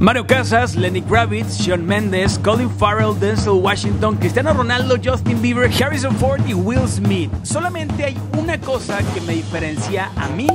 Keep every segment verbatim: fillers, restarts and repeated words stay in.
Mario Casas, Lenny Kravitz, Shawn Mendes, Colin Farrell, Denzel Washington, Cristiano Ronaldo, Justin Bieber, Harrison Ford y Will Smith. Solamente hay una cosa que me diferencia a mí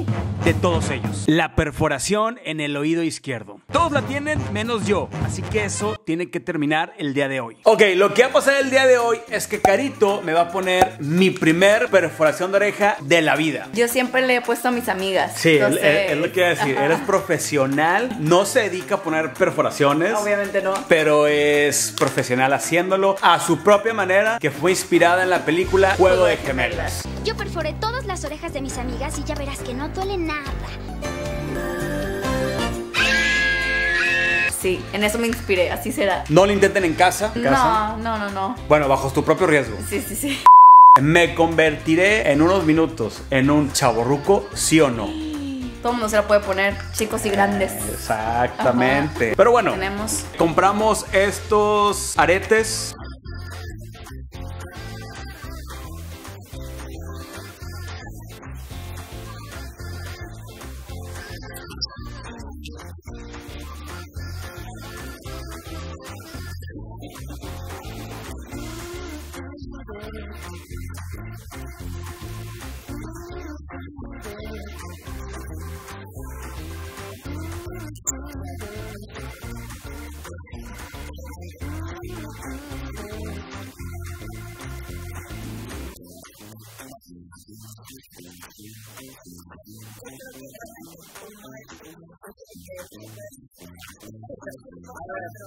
de todos ellos: la perforación en el oído izquierdo. Todos la tienen menos yo, así que eso tiene que terminar el día de hoy. Ok, lo que va a pasar el día de hoy es que Carito me va a poner mi primer perforación de oreja de la vida. Yo siempre le he puesto a mis amigas. Sí, entonces... es, es lo que iba a decir. Ajá. Eres profesional, no se dedica a poner perforaciones. Obviamente no. Pero es profesional haciéndolo a su propia manera, que fue inspirada en la película Juego de Gemelas. Yo perforé todas las orejas de mis amigas y ya verás que no duele nada. Sí, en eso me inspiré, así será. ¿No lo intenten en casa? ¿En casa? No, no, no, no. Bueno, bajo tu propio riesgo. Sí, sí, sí. Me convertiré en unos minutos en un chavorruco, ¿sí o no? Todo el mundo se la puede poner, chicos y grandes. Exactamente. Ajá. Pero bueno, tenemos... compramos estos aretes.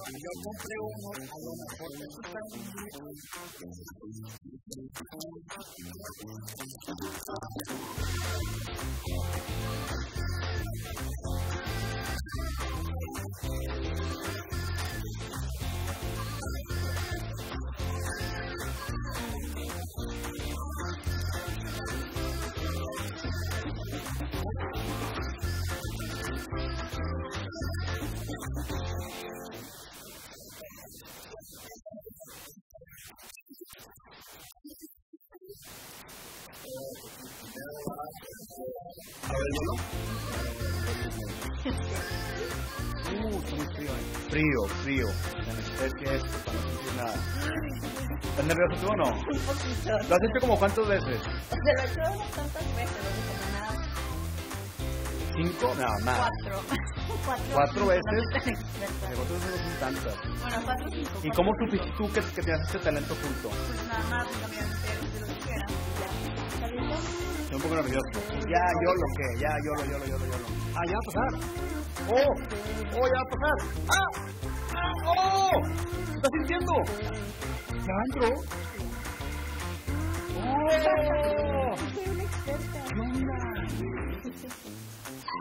Yo compré uno, a lo mejor me gusta un Frío, frío. Anestesia es para no sentir nada. ¿Estás nervioso tú o no? Un poquito. ¿Lo has hecho como cuántas veces? Se lo he hecho unas tantas veces, no sé como nada. ¿Cinco? Nada más. Cuatro. Cuatro, ¿Cuatro veces? De cuatro veces no son tantas. Bueno, cuatro o cinco. ¿Y cómo supiste tú que, que tenías este talento junto? Pues nada más, también, pero si lo quisiera. Estoy un poco nervioso. Ya, yo lo que, ya, yo lo, yo lo, yo lo, yo lo. Ah, ya va a pasar. ¡Oh! ¡Oh, ya va a pasar! ¡Ah! ¡Ah! ¡Oh! ¿Qué estás sintiendo? ¿Ya entró? ¡Oh!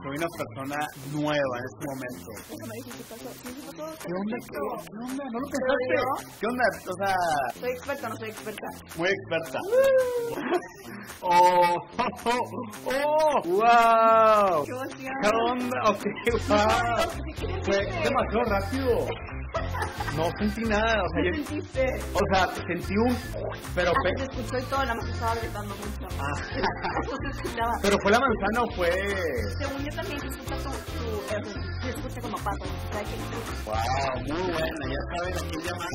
Soy una experta. Soy una persona nueva en este momento. Eso me dice, ¿qué pasó? ¿Qué onda? ¿Qué onda? ¿No lo pensaste? ¿Qué onda? O sea... soy experta, no soy experta. Muy experta. ¡Oh! ¡Oh! ¡Oh! ¡Wow! ¡Qué emoción! ¿Qué onda? ¡Ok! ¡Wow! Fue demasiado rápido. No sentí nada. O sea, ¿qué sentiste? O sea, sentí un... pero... ah, se escuchó y todo, nada más estaba gritando mucho. Ah. ¿Pero fue la manzana o fue...? Según yo también se escucha tu... tu... se escucha como pato. Wow, muy buena. Ya saben a quién llamar.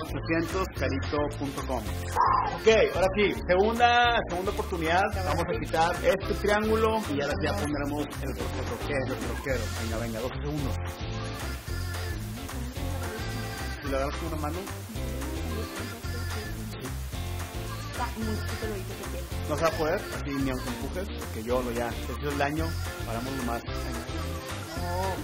ochocientos carito punto com. Ok, ahora sí. Segunda, segunda oportunidad. Vamos a quitar este triángulo y ahora ya pondremos el troquero, el troquero. Venga, venga, dos segundos. Si lo agarras con una mano. No se va a poder, así ni aunque empujes, porque yo lo ya. Te hizo el daño, paramos lo más. No,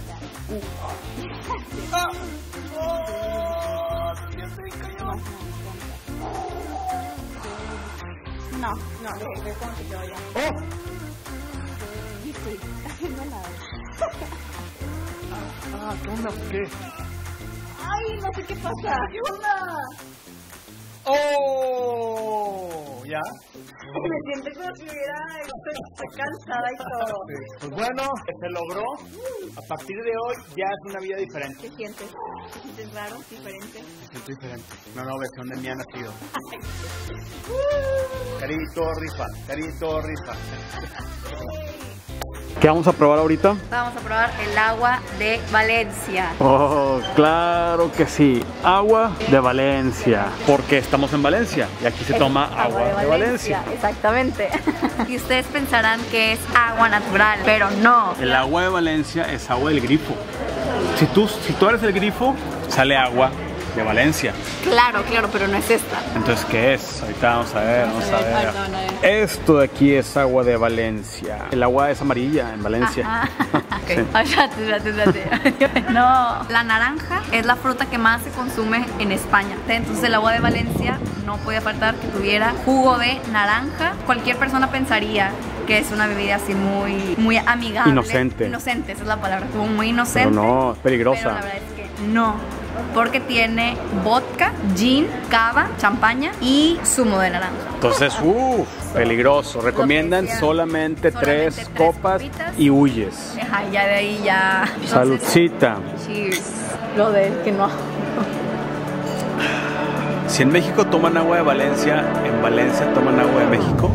no, ve, ve cómo se quedó ya. ¡Oh! Yo estoy haciendo nada. Ah, ¿qué onda? ¿Por qué? ¡Ay, no sé qué pasa! ¿Qué onda? ¡Oh! ¿Ya? Me siento como si hubiera... estoy cansada y todo. Pues bueno, se logró. A partir de hoy ya es una vida diferente. ¿Qué sientes? ¿Te sientes raro? ¿Diferente? Me siento diferente. Una nueva versión de mí ha nacido. Carito rifa, carito rifa. ¿Qué vamos a probar ahorita? Vamos a probar el agua de Valencia. Oh, claro que sí. Agua de Valencia. Porque estamos en Valencia y aquí se es toma agua, agua de, Valencia. de Valencia. Exactamente. Y ustedes pensarán que es agua natural, pero no. El agua de Valencia es agua del grifo. Si tú, si tú eres el grifo, sale agua de Valencia. Claro, claro, pero no es esta. Entonces, ¿qué es? Ahorita vamos a ver, vamos a ver. No, no, no. Esto de aquí es agua de Valencia. El agua es amarilla en Valencia. Okay. Sí. Espérate, espérate, espérate. No. La naranja es la fruta que más se consume en España. Entonces, el agua de Valencia no podía faltar que tuviera jugo de naranja. Cualquier persona pensaría que es una bebida así muy, muy amigable. Inocente. Inocente, esa es la palabra. Como muy inocente. Pero no, es peligrosa. Pero la verdad es que no. Porque tiene vodka, gin, cava, champaña y zumo de naranja. Entonces, uff, peligroso. Recomiendan solamente, solamente tres, tres copas copitas. Y huyes. Ajá, ya de ahí ya. Entonces, saludcita. Cheers. Lo de él que no. Si en México toman agua de Valencia, en Valencia toman agua de México.